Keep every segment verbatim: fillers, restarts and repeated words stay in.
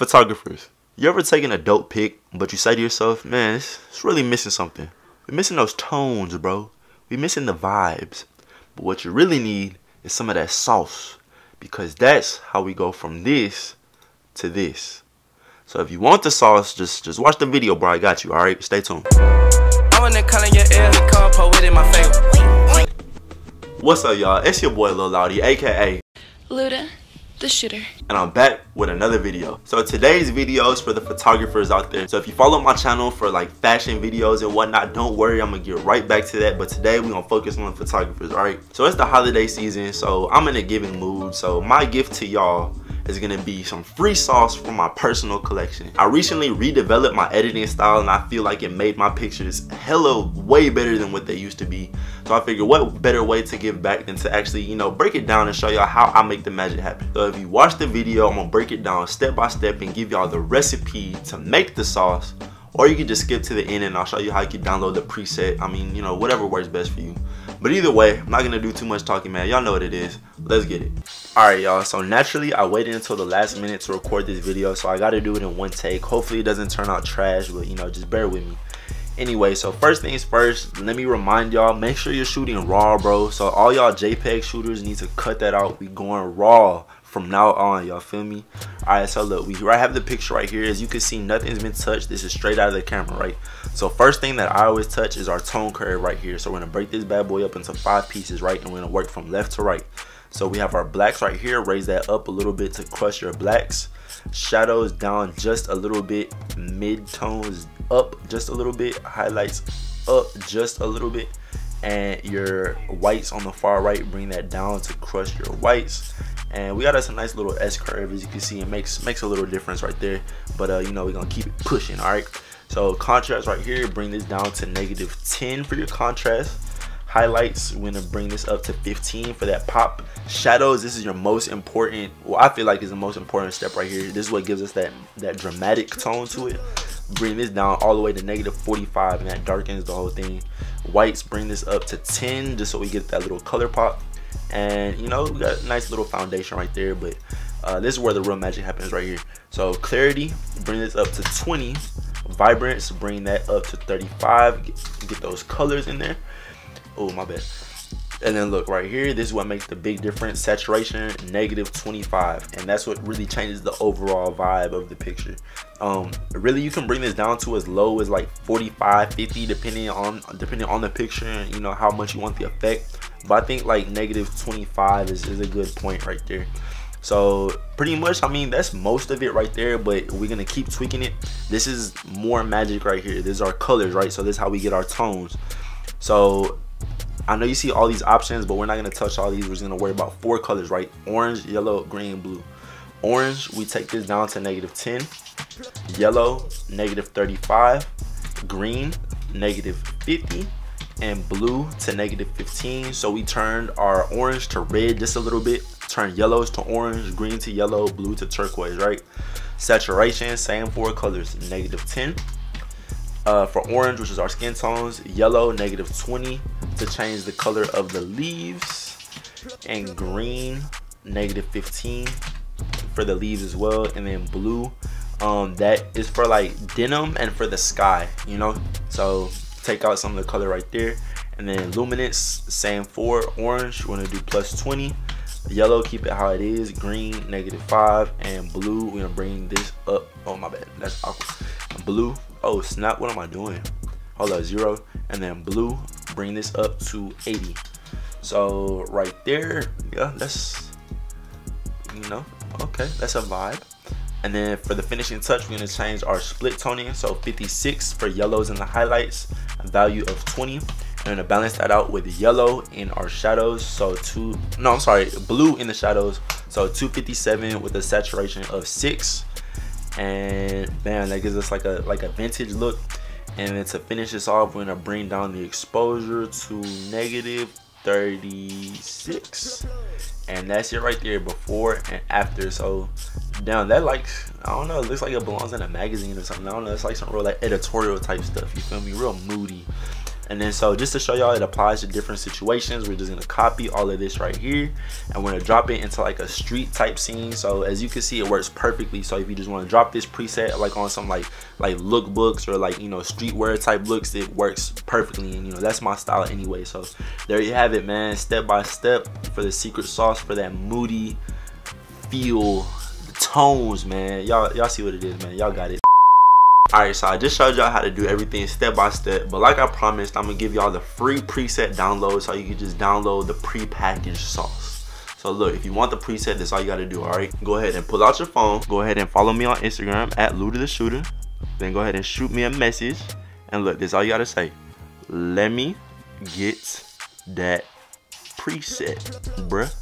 Photographers, you ever taken a dope pic, but you say to yourself, man, it's, it's really missing something. We're missing those tones, bro. We're missing the vibes. But what you really need is some of that sauce, because that's how we go from this to this. So if you want the sauce, just just watch the video, bro. I got you, all right? Stay tuned. What's up, y'all? It's your boy Lil Loudie, a k a. Luda the Shooter. And I'm back with another video. So today's video is for the photographers out there. So if you follow my channel for like fashion videos and whatnot, don't worry, I'm gonna get right back to that. But today we're gonna focus on the photographers, all right? So it's the holiday season, so I'm in a giving mood. So my gift to y'all is gonna be some free sauce from my personal collection. I recently redeveloped my editing style and I feel like it made my pictures hella way better than what they used to be. So I figured what better way to give back than to actually, you know, break it down and show y'all how I make the magic happen. So if you watch the video, I'm gonna break it down step by step and give y'all the recipe to make the sauce. Or you can just skip to the end and I'll show you how you can download the preset. I mean, you know, whatever works best for you. But either way, I'm not gonna do too much talking, man. Y'all know what it is. Let's get it. Alright, y'all. So naturally, I waited until the last minute to record this video. So I gotta do it in one take. Hopefully it doesn't turn out trash, but you know, just bear with me. Anyway, so first things first, let me remind y'all, make sure you're shooting raw, bro. So all y'all JPEG shooters need to cut that out. We going raw from now on, y'all feel me? All right, so look, we I have the picture right here. As you can see, nothing's been touched. This is straight out of the camera, right? So first thing that I always touch is our tone curve right here. So we're gonna break this bad boy up into five pieces, right? And we're gonna work from left to right. So we have our blacks right here. Raise that up a little bit to crush your blacks. Shadows down just a little bit. Mid-tones up just a little bit. Highlights up just a little bit. And your whites on the far right, bring that down to crush your whites. And we got us a nice little S curve, as you can see. It makes makes a little difference right there. But uh, you know, we're gonna keep it pushing, all right? So contrast right here, bring this down to negative ten for your contrast. Highlights, we're gonna bring this up to fifteen for that pop. Shadows, this is your most important, well, I feel like is the most important step right here. This is what gives us that that dramatic tone to it. Bring this down all the way to negative forty-five, and that darkens the whole thing. Whites, bring this up to ten just so we get that little color pop. And you know, we got a nice little foundation right there, but uh, this is where the real magic happens right here. So clarity, bring this up to twenty. Vibrance, bring that up to thirty-five. Get, get those colors in there. Oh, my bad. And then look right here, this is what makes the big difference. Saturation, negative twenty-five, and that's what really changes the overall vibe of the picture. Um really, you can bring this down to as low as like forty-five, fifty, depending on depending on the picture and you know how much you want the effect. But I think like negative twenty-five is, is a good point right there. So pretty much, I mean, that's most of it right there, but we're gonna keep tweaking it. This is more magic right here. This is our colors, right? So this is how we get our tones. So I know you see all these options, but we're not gonna touch all these. We're just gonna worry about four colors, right? Orange, yellow, green, blue. Orange, we take this down to negative ten. Yellow, negative thirty-five. Green, negative fifty. And blue to negative fifteen. So we turned our orange to red just a little bit. Turn yellows to orange, green to yellow, blue to turquoise, right? Saturation, same four colors, negative ten. Uh, for orange, which is our skin tones, yellow, negative twenty. To change the color of the leaves, and green, negative fifteen for the leaves as well. And then blue, um that is for like denim and for the sky, you know. So take out some of the color right there. And then luminance, same for orange, we're gonna do plus twenty. Yellow, keep it how it is. Green, negative five. And blue, we're gonna bring this up. Oh, my bad, that's awkward. Blue, oh snap, what am I doing? Hold up, zero. And then blue, bring this up to eighty. So right there, yeah, that's, you know, okay, that's a vibe. And then for the finishing touch, we're gonna change our split toning. So fifty-six for yellows and the highlights, a value of twenty. And we're gonna balance that out with yellow in our shadows. So two, no, I'm sorry, blue in the shadows. So two fifty-seven with a saturation of six. And bam, that gives us like a like a vintage look. And then to finish this off, we're gonna bring down the exposure to negative thirty-six. And that's it right there, before and after. So down that, like, I don't know, it looks like it belongs in a magazine or something. I don't know, it's like some real like editorial type stuff, you feel me? Real moody. And then so just to show y'all it applies to different situations, we're just gonna copy all of this right here and we're gonna drop it into like a street type scene. So as you can see, it works perfectly. So if you just want to drop this preset like on some like like lookbooks or like, you know, streetwear type looks, it works perfectly. And you know, that's my style anyway. So there you have it, man. Step by step for the secret sauce, for that moody feel, the tones, man. Y'all y'all see what it is, man. Y'all got it. Alright, so I just showed y'all how to do everything step by step, but like I promised, I'm gonna give y'all the free preset download so you can just download the prepackaged sauce. So look, if you want the preset, that's all you gotta do, alright? Go ahead and pull out your phone, go ahead and follow me on Instagram at LudaTheShooter, then go ahead and shoot me a message, and look, that's all you gotta say. Let me get that preset, bruh.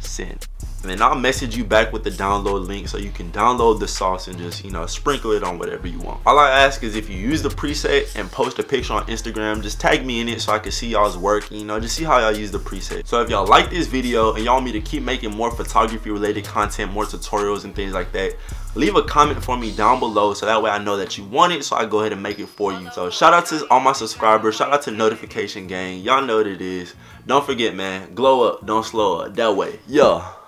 Send. And then I'll message you back with the download link so you can download the sauce and just, you know, sprinkle it on whatever you want. All I ask is if you use the preset and post a picture on Instagram, just tag me in it so I can see y'all's work, you know, just see how y'all use the preset. So if y'all like this video and y'all want me to keep making more photography related content, more tutorials and things like that, leave a comment for me down below so that way I know that you want it so I go ahead and make it for you. So shout out to all my subscribers, shout out to Notification Gang, y'all know what it is. Don't forget, man, glow up, don't slow up, that way, yo.